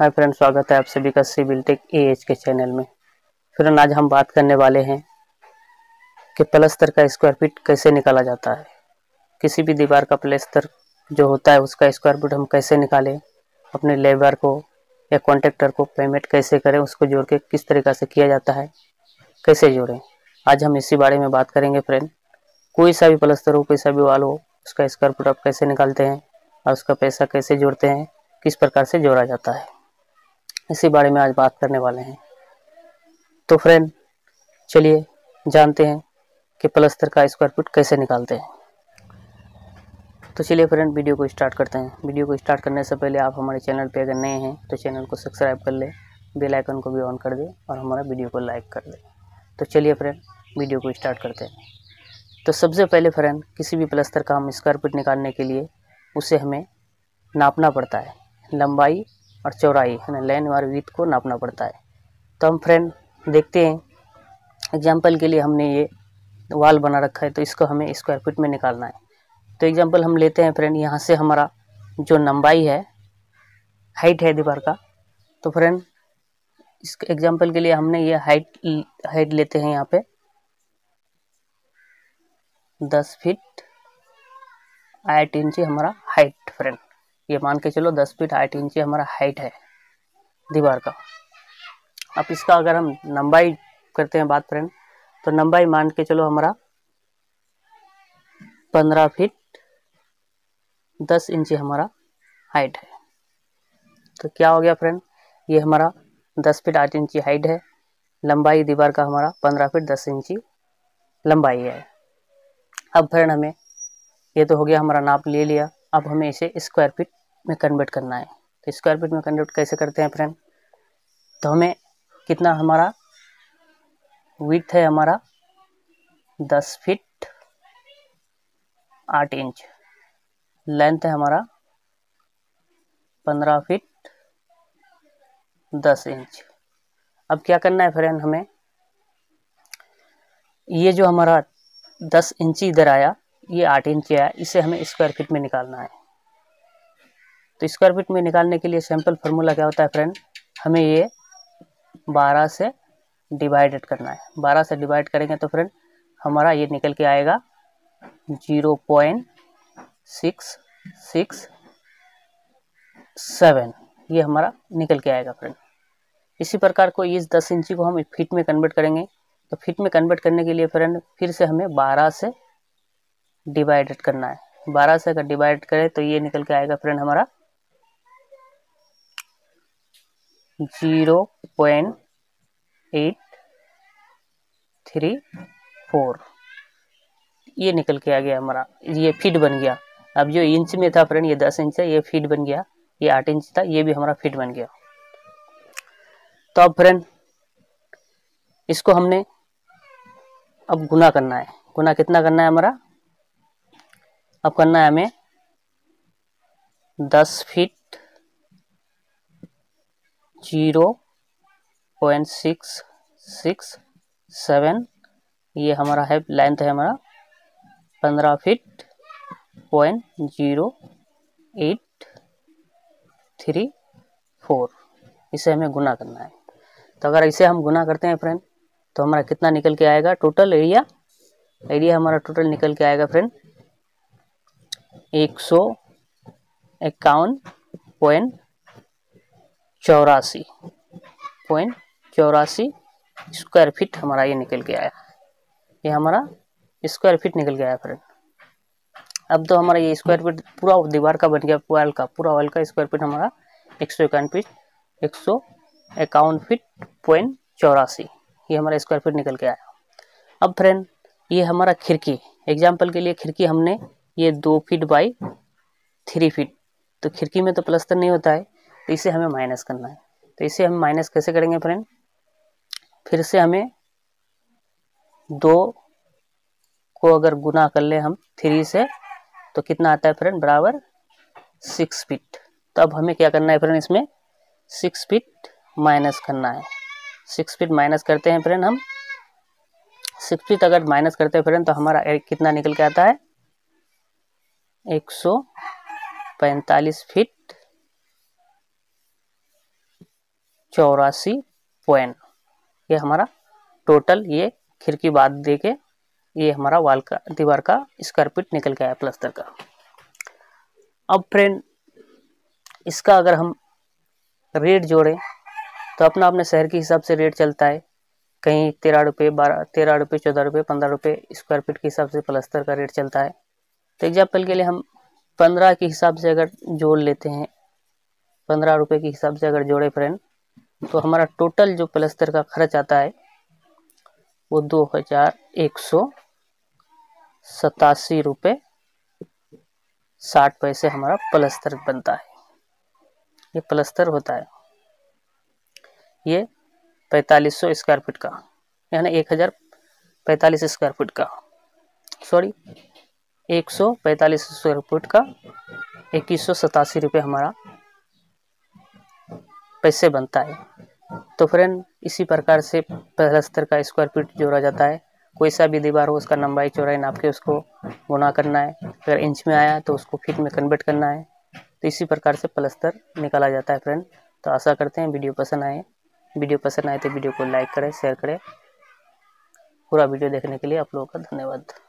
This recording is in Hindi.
हाय फ्रेंड, स्वागत है आप सभी का सिविल टेक AH के चैनल में। फ्रेंड, आज हम बात करने वाले हैं कि प्लस्तर का स्क्वायर फीट कैसे निकाला जाता है। किसी भी दीवार का प्लस्तर जो होता है उसका स्क्वायर फीट हम कैसे निकालें, अपने लेबर को या कॉन्ट्रैक्टर को पेमेंट कैसे करें, उसको जोड़ के किस तरीक़ा से किया जाता है, कैसे जोड़ें, आज हम इसी बारे में बात करेंगे। फ्रेंड, कोई सा भी प्लस्तर हो, कोई सा भी वाल हो, उसका स्क्वायर फीट आप कैसे निकालते हैं और उसका पैसा कैसे जोड़ते हैं, किस प्रकार से जोड़ा जाता है, इसी बारे में आज बात करने वाले हैं। तो फ्रेंड, चलिए जानते हैं कि प्लस्तर का स्क्वायर फीट कैसे निकालते हैं। तो चलिए फ्रेंड, वीडियो को स्टार्ट करते हैं। वीडियो को स्टार्ट करने से पहले आप हमारे चैनल पे अगर नए हैं तो चैनल को सब्सक्राइब कर लें, बेल आइकन को भी ऑन कर दें और हमारा वीडियो को लाइक कर दें। तो चलिए फ्रेंड, वीडियो को स्टार्ट करते हैं। तो सबसे पहले फ्रेंड, किसी भी प्लस्तर का हम स्क्वायर फीट निकालने के लिए उसे हमें नापना पड़ता है, लंबाई और चौड़ाई यानी लेन और विड्थ को नापना पड़ता है। तो हम फ्रेंड देखते हैं, एग्जांपल के लिए हमने ये वाल बना रखा है तो इसको हमें स्क्वायर फीट में निकालना है। तो एग्जांपल हम लेते हैं फ्रेंड, यहाँ से हमारा जो लंबाई है, हाइट है दीवार का, तो फ्रेंड इस एग्जांपल के लिए हमने ये हाइट लेते हैं यहाँ पे 10 फीट 8 इंची हमारा हाइट। फ्रेंड ये मान के चलो 10 फीट 8 इंची हमारा हाइट है दीवार का। अब इसका अगर हम लंबाई करते हैं बात फ्रेंड, तो लंबाई मान के चलो हमारा 15 फीट 10 इंची हमारा हाइट है। तो क्या हो गया फ्रेंड, ये हमारा 10 फीट 8 इंची हाइट है, लंबाई दीवार का हमारा 15 फीट 10 इंची लंबाई है। अब फ्रेंड हमें ये तो हो गया, हमारा नाप ले लिया। अब हमें इसे स्क्वायर फीट में कन्वर्ट करना है। तो स्क्वायर फीट में कन्वर्ट कैसे करते हैं फ्रेंड, तो हमें कितना, हमारा विड्थ है हमारा 10 फीट 8 इंच, लेंथ है हमारा 15 फीट 10 इंच। अब क्या करना है फ्रेंड, हमें ये जो हमारा 10 इंची इधर आया, ये 8 इंच आया, इसे हमें स्क्वायर फीट में निकालना है। तो स्क्वायर फीट में निकालने के लिए सैम्पल फार्मूला क्या होता है फ्रेंड, हमें ये 12 से डिवाइडेड करना है। 12 से डिवाइड करेंगे तो फ्रेंड हमारा ये निकल के आएगा 0.667, ये हमारा निकल के आएगा फ्रेंड। इसी प्रकार को इस 10 इंची को हम फीट में कन्वर्ट करेंगे। तो फीट में कन्वर्ट करने के लिए फ्रेंड फिर से हमें 12 से डिवाइडेड करना है। 12 से अगर डिवाइड करें तो ये निकल के आएगा फ्रेंड हमारा 0.834, ये निकल के आ गया हमारा, ये फीट बन गया। अब जो इंच में था फ्रेंड, ये 10 इंच है, ये फीट बन गया, ये 8 इंच था, ये भी हमारा फीट बन गया। तो अब फ्रेंड इसको हमने अब गुना करना है। गुना कितना करना है हमारा, अब करना है हमें 10 फीट 0.667, ये हमारा है लेंथ है हमारा 15 फीट 0.0834, इसे हमें गुना करना है। तो अगर इसे हम गुना करते हैं फ्रेंड तो हमारा कितना निकल के आएगा, टोटल एरिया हमारा टोटल निकल के आएगा फ्रेंड 151.84 स्क्वायर फीट हमारा ये निकल के आया। ये हमारा स्क्वायर फीट निकल के आया फ्रेंड। अब तो हमारा ये स्क्वायर फीट पूरा दीवार का बन गया, पूरा वाल का स्क्वायर फीट हमारा 151.84, ये हमारा स्क्वायर फीट निकल के आया। अब फ्रेंड ये हमारा खिड़की, एग्जाम्पल के लिए खिड़की हमने ये 2 फीट बाई 3 फीट, तो खिड़की में तो प्लस्तर नहीं होता है, तो इसे हमें माइनस करना है। तो इसे हम माइनस कैसे करेंगे फ्रेंड, फिर से हमें 2 को अगर गुना कर ले हम 3 से तो कितना आता है फ्रेंड, बराबर 6 फीट। तो अब हमें क्या करना है फ्रेंड, इसमें 6 फीट माइनस करना है। 6 फीट माइनस करते हैं फ्रेंड, हम 6 फीट अगर माइनस करते हैं फ्रेंड तो हमारा कितना निकल के आता है, 145 फीट 84 पॉइंट। ये हमारा टोटल, ये खिड़की बात दे के ये हमारा वाल का, दीवार का स्क्वायर फीट निकल गया है प्लास्टर का। अब फ्रेंड इसका अगर हम रेट जोड़ें तो अपना अपने शहर के हिसाब से रेट चलता है, कहीं 13 रुपये, 13 रुपये, 14 रुपये, 15 रुपये स्क्वायर फीट के हिसाब से प्लास्टर का रेट चलता है। तो एग्जाम्पल के लिए हम 15 के हिसाब से अगर जोड़ लेते हैं, 15 रुपये के हिसाब से अगर जोड़े फ्रेंड, तो हमारा टोटल जो प्लास्टर का खर्च आता है वो 2187 रुपये 60 पैसे हमारा प्लास्टर बनता है। ये प्लास्टर होता है, ये 4500 स्क्वायर फीट का, यानी 1045 स्क्वायर फीट का, सॉरी 145 स्क्वायर फीट का 2187 रुपये हमारा पैसे बनता है। तो फ्रेंड इसी प्रकार से प्लास्टर का स्क्वायर फीट जोड़ा जाता है। कोई सा भी दीवार हो उसका लंबाई चौड़ाई नाप के उसको गुणा करना है, अगर इंच में आया तो उसको फीट में कन्वर्ट करना है। तो इसी प्रकार से प्लास्टर निकाला जाता है फ्रेंड। तो आशा करते हैं वीडियो पसंद आए, तो वीडियो को लाइक करें, शेयर करें। पूरा वीडियो देखने के लिए आप लोगों का धन्यवाद।